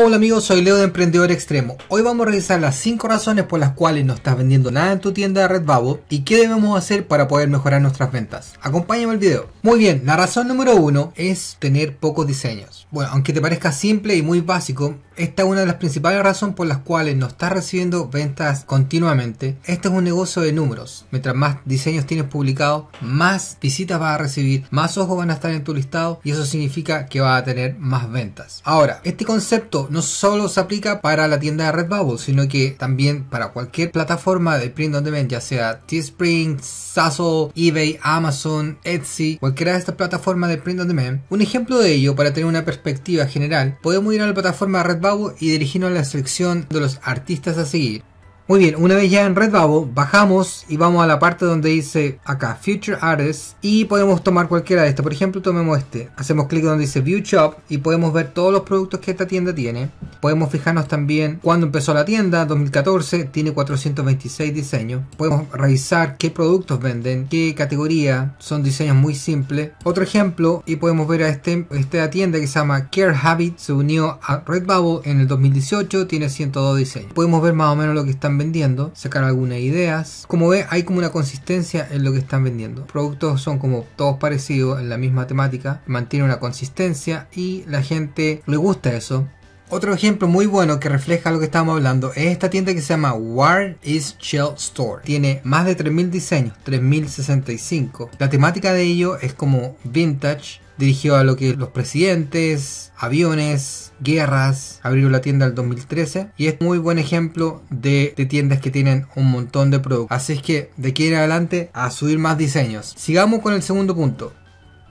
Hola amigos, soy Leo de Emprendedor Extremo. Hoy vamos a revisar las 5 razones por las cuales no estás vendiendo nada en tu tienda de Redbubble y qué debemos hacer para poder mejorar nuestras ventas. Acompáñame al video. Muy bien, la razón número 1 es tener pocos diseños. Bueno, aunque te parezca simple y muy básico, esta es una de las principales razones por las cuales no estás recibiendo ventas continuamente. Este es un negocio de números. Mientras más diseños tienes publicados, más visitas vas a recibir, más ojos van a estar en tu listado y eso significa que vas a tener más ventas. Ahora, este concepto no solo se aplica para la tienda de Redbubble, sino que también para cualquier plataforma de print on demand, ya sea Teespring, Zazzle, eBay, Amazon, Etsy, cualquiera de estas plataformas de print on demand. Un ejemplo de ello, para tener una perspectiva general, podemos ir a la plataforma Redbubble y dirigirnos a la selección de los artistas a seguir. Muy bien, una vez ya en Redbubble, bajamos y vamos a la parte donde dice acá Future Artists y podemos tomar cualquiera de estas. Por ejemplo, tomemos este. Hacemos clic donde dice View Shop y podemos ver todos los productos que esta tienda tiene. Podemos fijarnos también cuando empezó la tienda, 2014, tiene 426 diseños. Podemos revisar qué productos venden, qué categoría, son diseños muy simples. Otro ejemplo, y podemos ver a esta tienda que se llama Care Habit, se unió a Redbubble en el 2018, tiene 102 diseños. Podemos ver más o menos lo que están vendiendo, sacar algunas ideas. Como ve, hay como una consistencia en lo que están vendiendo. Productos son como todos parecidos en la misma temática, mantiene una consistencia y la gente le gusta eso. Otro ejemplo muy bueno que refleja lo que estábamos hablando es esta tienda que se llama Ward Is Chill Store. Tiene más de 3000 diseños, 3065. La temática de ello es como vintage, dirigido a lo que los presidentes, aviones, guerras. Abrió la tienda el 2013 y es muy buen ejemplo de tiendas que tienen un montón de productos. Así es que de aquí en adelante a subir más diseños. Sigamos con el segundo punto.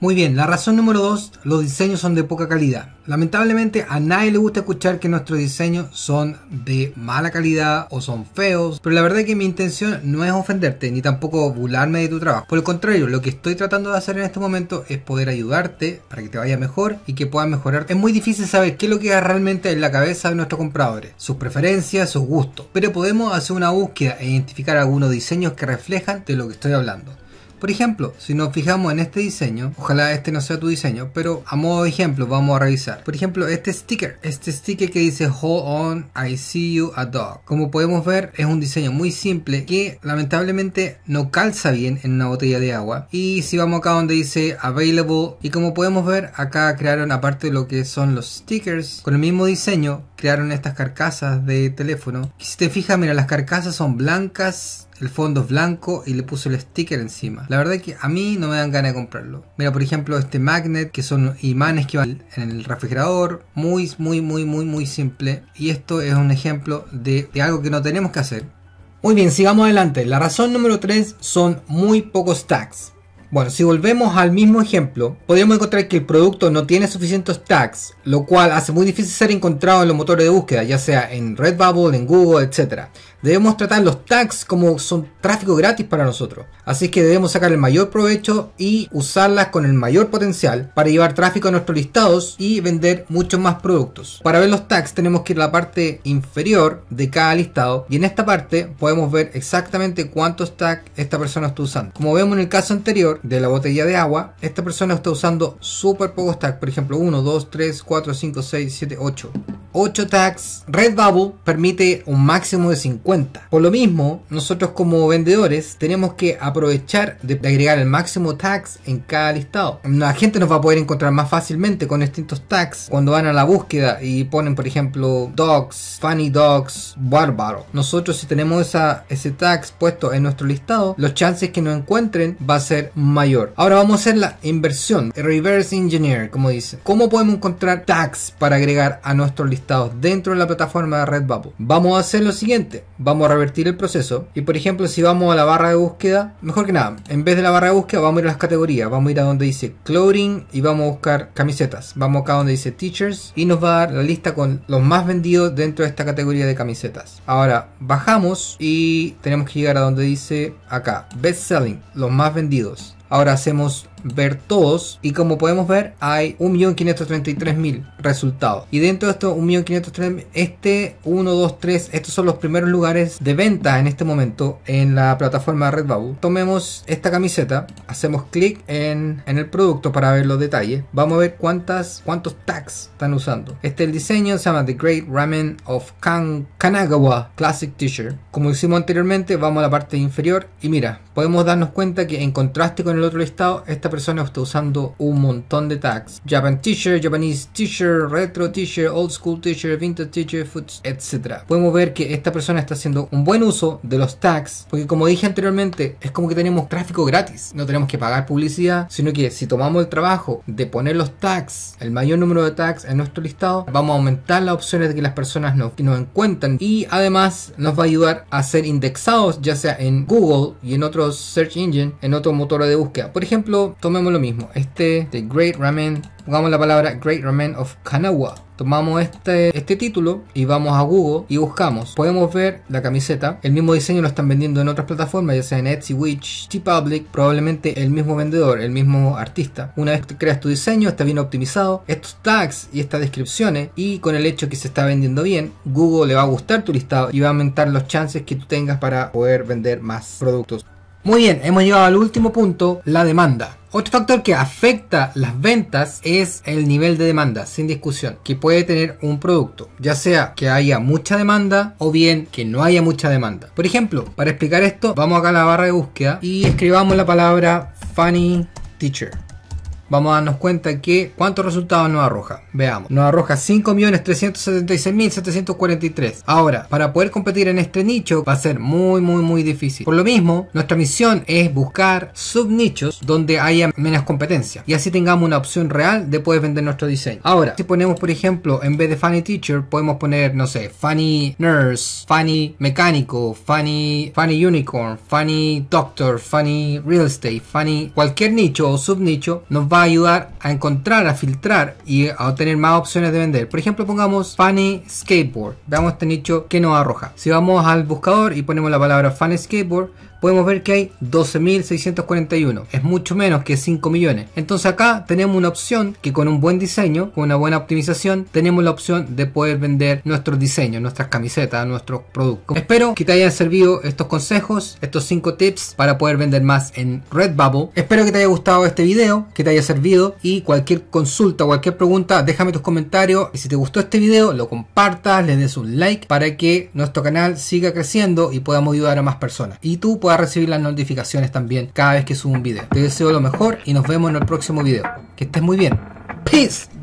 Muy bien, la razón número 2, los diseños son de poca calidad. Lamentablemente a nadie le gusta escuchar que nuestros diseños son de mala calidad o son feos, pero la verdad es que mi intención no es ofenderte ni tampoco burlarme de tu trabajo. Por el contrario, lo que estoy tratando de hacer en este momento es poder ayudarte para que te vaya mejor y que puedas mejorar. Es muy difícil saber qué es lo que hay realmente en la cabeza de nuestros compradores, sus preferencias, sus gustos, pero podemos hacer una búsqueda e identificar algunos diseños que reflejan de lo que estoy hablando. Por ejemplo, si nos fijamos en este diseño, ojalá este no sea tu diseño, pero a modo de ejemplo vamos a revisar. Por ejemplo, este sticker que dice Hold on, I see you a dog. Como podemos ver, es un diseño muy simple que lamentablemente no calza bien en una botella de agua. Y si vamos acá donde dice Available, y como podemos ver, acá crearon, aparte de lo que son los stickers, con el mismo diseño crearon estas carcasas de teléfono. Si te fijas, mira, las carcasas son blancas, el fondo es blanco y le puso el sticker encima. La verdad es que a mí no me dan ganas de comprarlo. Mira, por ejemplo, este magnet, que son imanes que van en el refrigerador. Muy simple. Y esto es un ejemplo de algo que no tenemos que hacer. Muy bien, sigamos adelante. La razón número 3 son muy pocos tags. Bueno, si volvemos al mismo ejemplo, podríamos encontrar que el producto no tiene suficientes tags, lo cual hace muy difícil ser encontrado en los motores de búsqueda, ya sea en Redbubble, en Google, etc. Debemos tratar los tags como son tráfico gratis para nosotros, así que debemos sacar el mayor provecho y usarlas con el mayor potencial para llevar tráfico a nuestros listados y vender muchos más productos. Para ver los tags tenemos que ir a la parte inferior de cada listado y en esta parte podemos ver exactamente cuántos tags esta persona está usando. Como vemos en el caso anterior, de la botella de agua, esta persona está usando súper pocos tags, por ejemplo 1, 2, 3, 4, 5, 6, 7, 8. 8 tags. Redbubble permite un máximo de 50. Por lo mismo, nosotros como vendedores tenemos que aprovechar de agregar el máximo tags en cada listado. La gente nos va a poder encontrar más fácilmente con distintos tags cuando van a la búsqueda y ponen, por ejemplo, dogs, funny dogs, bárbaro. Nosotros si tenemos ese tag puesto en nuestro listado, los chances que nos encuentren va a ser mayor. Ahora vamos a hacer la inversión, el reverse engineer, como dice. ¿Cómo podemos encontrar tags para agregar a nuestros listados dentro de la plataforma de Redbubble? Vamos a hacer lo siguiente, vamos a revertir el proceso y por ejemplo si vamos a la barra de búsqueda, mejor que nada, en vez de la barra de búsqueda vamos a ir a las categorías, vamos a ir a donde dice clothing y vamos a buscar camisetas, vamos acá donde dice teachers y nos va a dar la lista con los más vendidos dentro de esta categoría de camisetas. Ahora bajamos y tenemos que llegar a donde dice acá best selling, los más vendidos. Ahora hacemos ver todos, y como podemos ver hay 1.533.000 resultados, y dentro de estos 1.533.000, este 1, 2, 3, estos son los primeros lugares de venta en este momento en la plataforma Redbubble. Tomemos esta camiseta, hacemos clic en el producto para ver los detalles, vamos a ver cuántos tags están usando. Este es el diseño, se llama The Great Ramen of Kanagawa Classic T-shirt. Como hicimos anteriormente, vamos a la parte inferior y mira, podemos darnos cuenta que en contraste con el otro listado, esta persona está usando un montón de tags: Japan T-shirt, Japanese T-shirt, Retro T-shirt, Old School T-shirt, Vintage T-shirt, Foods, etc. Podemos ver que esta persona está haciendo un buen uso de los tags, porque como dije anteriormente, es como que tenemos tráfico gratis, no tenemos que pagar publicidad, sino que si tomamos el trabajo de poner los tags, el mayor número de tags en nuestro listado, vamos a aumentar las opciones de que las personas nos encuentran, y además nos va a ayudar a ser indexados ya sea en Google y en otros search engine, en otro motor de búsqueda. Por ejemplo, tomemos lo mismo, este The Great Ramen, pongamos la palabra Great Ramen of Kanagawa. Tomamos este título y vamos a Google y buscamos. Podemos ver la camiseta. El mismo diseño lo están vendiendo en otras plataformas, ya sea en Etsy, Witch, TeePublic. Probablemente el mismo vendedor, el mismo artista. Una vez que creas tu diseño, está bien optimizado, estos tags y estas descripciones, y con el hecho que se está vendiendo bien, Google le va a gustar tu listado y va a aumentar los chances que tú tengas para poder vender más productos. Muy bien, hemos llegado al último punto, la demanda. Otro factor que afecta las ventas es el nivel de demanda, sin discusión, que puede tener un producto, ya sea que haya mucha demanda o bien que no haya mucha demanda. Por ejemplo, para explicar esto, vamos acá a la barra de búsqueda y escribamos la palabra Funny Teacher. Vamos a darnos cuenta que cuántos resultados nos arroja. Veamos, nos arroja 5.376.743. Ahora, para poder competir en este nicho va a ser muy difícil. Por lo mismo, nuestra misión es buscar subnichos donde haya menos competencia, y así tengamos una opción real de poder vender nuestro diseño. Ahora, si ponemos, por ejemplo, en vez de Funny Teacher, podemos poner, no sé, Funny Nurse, Funny Mecánico, Funny Unicorn, Funny Doctor, Funny Real Estate, Funny... Cualquier nicho o subnicho nos va a ayudar a encontrar, a filtrar y a obtener más opciones de vender. Por ejemplo, pongamos Funny Skateboard. Veamos este nicho que nos arroja. Si vamos al buscador y ponemos la palabra Funny Skateboard, podemos ver que hay 12.641. Es mucho menos que 5 millones. Entonces acá tenemos una opción que con un buen diseño, con una buena optimización, tenemos la opción de poder vender nuestros diseños, nuestras camisetas, nuestros productos. Espero que te hayan servido estos consejos, estos 5 tips para poder vender más en Redbubble. Espero que te haya gustado este video, que te haya servido, y cualquier consulta, cualquier pregunta, déjame tus comentarios. Y si te gustó este video, lo compartas, le des un like para que nuestro canal siga creciendo y podamos ayudar a más personas. Y tú puedas recibir las notificaciones también cada vez que subo un video. Te deseo lo mejor y nos vemos en el próximo video. Que estés muy bien. Peace.